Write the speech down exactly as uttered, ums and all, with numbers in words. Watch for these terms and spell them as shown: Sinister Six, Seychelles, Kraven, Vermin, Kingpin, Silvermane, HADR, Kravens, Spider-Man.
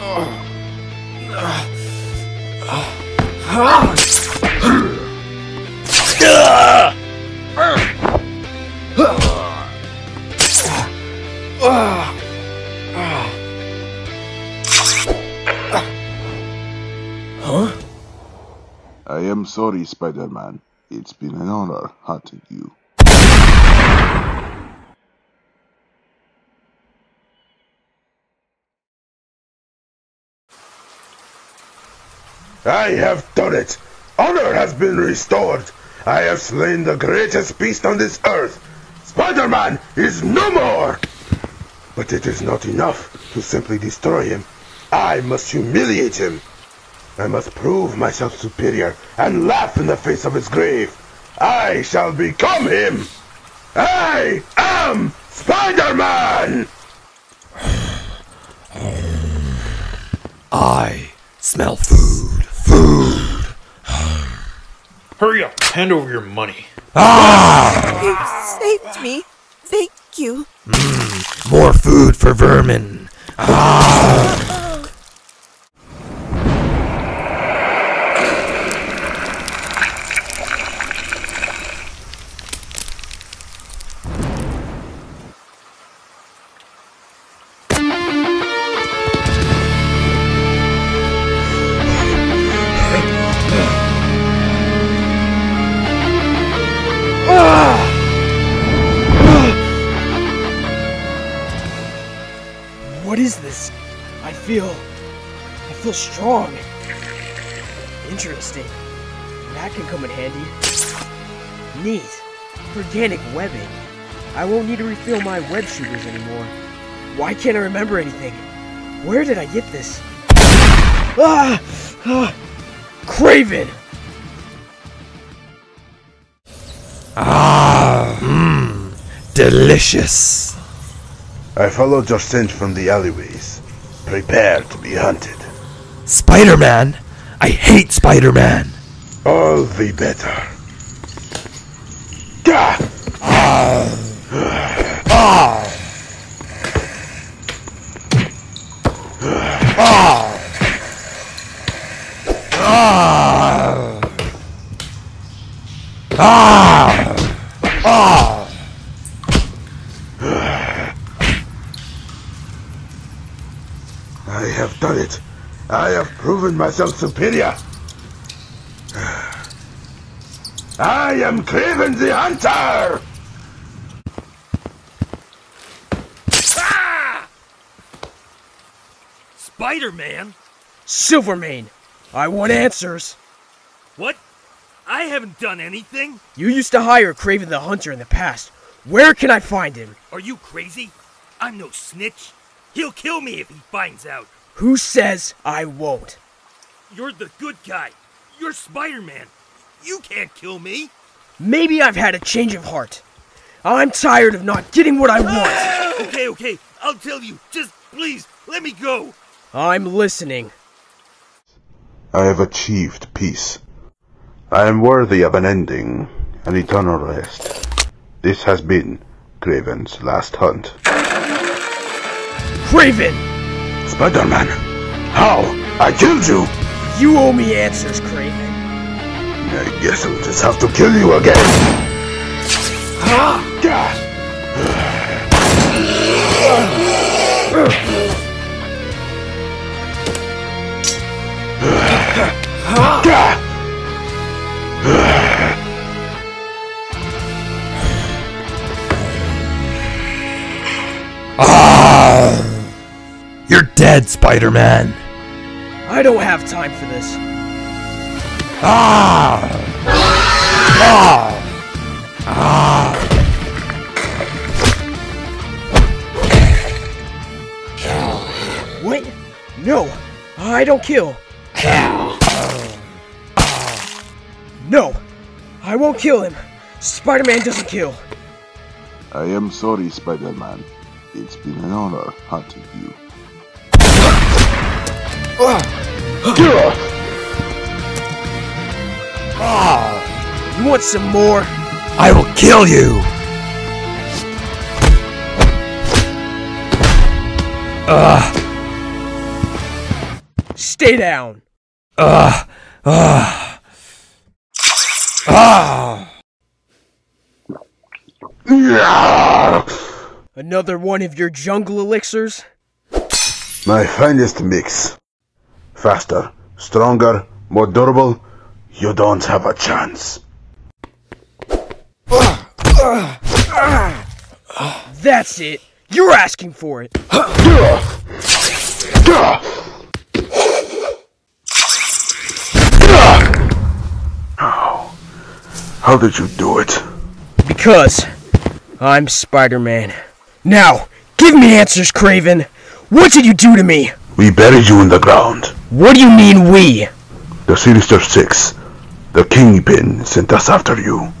Huh? I am sorry, Spider-Man. It's been an honor hunting you. I have done it! Honor has been restored! I have slain the greatest beast on this earth! Spider-Man is no more! But it is not enough to simply destroy him. I must humiliate him. I must prove myself superior and laugh in the face of his grave. I shall become him! I am Spider-Man! I smell food. Food. Hurry up! Hand over your money. Ah! You saved me. Thank you. Mm, more food for vermin. Ah! What is this? I feel... I feel strong. Interesting. That can come in handy. Neat. Organic webbing. I won't need to refill my web shooters anymore. Why can't I remember anything? Where did I get this? Ah! Ah! Kraven! Ah! Mmm! Delicious! I followed your scent from the alleyways. Prepare to be hunted. Spider-Man? I hate Spider-Man! All the better. Gah! Ah! Ah! Ah! Ah! Ah! Ah! I have done it. I have proven myself superior. I am Kraven the Hunter! Ah! Spider-Man? Silvermane, I want answers. What? I haven't done anything. You used to hire Kraven the Hunter in the past. Where can I find him? Are you crazy? I'm no snitch. He'll kill me if he finds out. Who says I won't? You're the good guy. You're Spider-Man. You can't kill me. Maybe I've had a change of heart. I'm tired of not getting what I want. Okay, okay. I'll tell you. Just please, let me go. I'm listening. I have achieved peace. I am worthy of an ending, an eternal rest. This has been Kraven's last hunt. Kraven! Spider-Man! How? I killed you! You owe me answers, Kraven. I guess I'll just have to kill you again! Ah! Ah! You're dead, Spider-Man! I don't have time for this. Ah! Ah! Ah! What? No! I don't kill! No! I won't kill him! Spider-Man doesn't kill! I am sorry, Spider-Man. It's been an honor hunting you. Ah! You want some more? I will kill you! Ah! Stay down. Ugh. Ugh. Ah. Another one of your jungle elixirs? My finest mix. Faster, stronger, more durable. You don't have a chance. That's it. You're asking for it. How? How did you do it? Because I'm Spider-Man. Now, give me answers, Kraven. What did you do to me? We buried you in the ground. What do you mean, we? The Sinister Six, the Kingpin, sent us after you.